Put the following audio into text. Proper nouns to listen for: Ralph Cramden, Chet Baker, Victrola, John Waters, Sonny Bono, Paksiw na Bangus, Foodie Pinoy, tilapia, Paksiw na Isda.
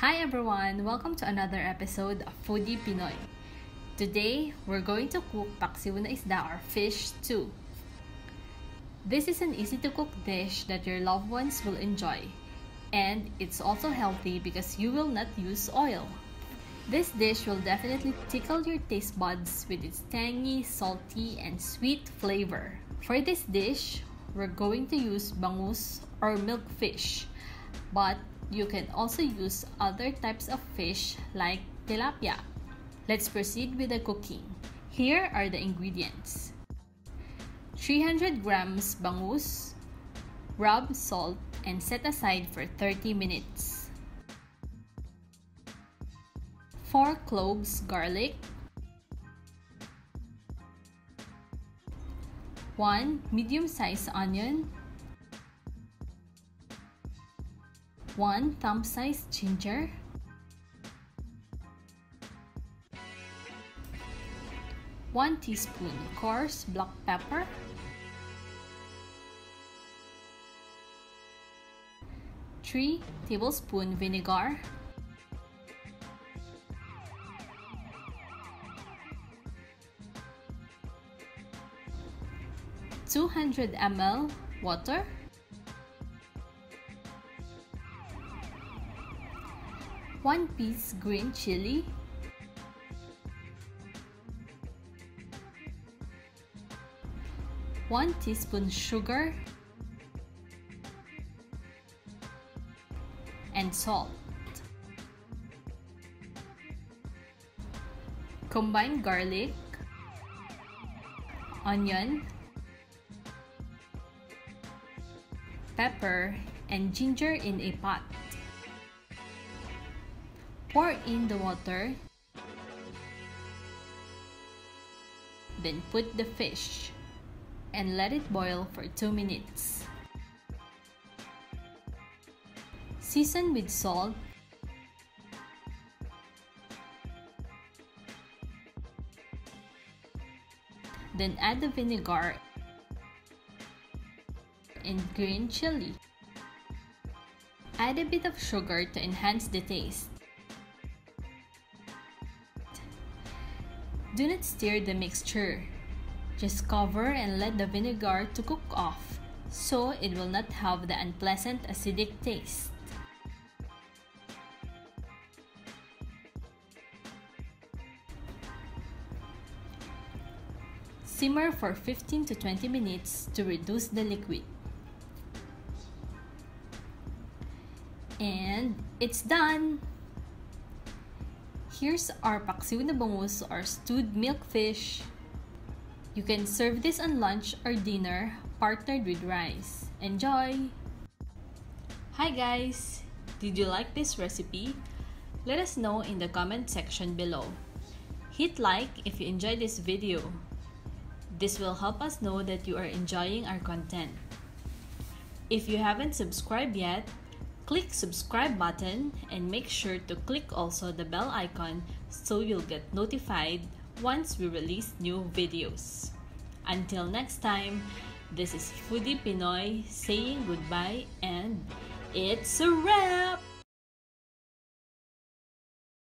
Hi everyone! Welcome to another episode of Foodie Pinoy. Today, we're going to cook paksiw na isda or fish stew. This is an easy to cook dish that your loved ones will enjoy. And it's also healthy because you will not use oil. This dish will definitely tickle your taste buds with its tangy, salty, and sweet flavor. For this dish, we're going to use bangus or milkfish, but you can also use other types of fish like tilapia. Let's proceed with the cooking. Here are the ingredients: 300 grams bangus, rub, salt, and set aside for 30 minutes. 4 cloves garlic, 1 medium-sized onion, 1 thumb-sized ginger, 1 teaspoon coarse black pepper, 3 tablespoons vinegar, 200 ml water, 1 piece green chili, 1 teaspoon sugar, and salt. Combine garlic, onion, pepper, and ginger in a pot. Pour in the water, then put the fish and let it boil for 2 minutes. Season with salt, then add the vinegar and green chili. Add a bit of sugar to enhance the taste. Do not stir the mixture. Just cover and let the vinegar to cook off, so it will not have the unpleasant acidic taste. Simmer for 15 to 20 minutes to reduce the liquid. And it's done! Here's our paksiw na bangus or stewed milkfish. You can serve this on lunch or dinner partnered with rice. Enjoy! Hi guys! Did you like this recipe? Let us know in the comment section below. Hit like if you enjoyed this video. This will help us know that you are enjoying our content. If you haven't subscribed yet, click subscribe button and make sure to click also the bell icon so you'll get notified once we release new videos. Until next time, this is Foodie Pinoy saying goodbye, and it's a wrap!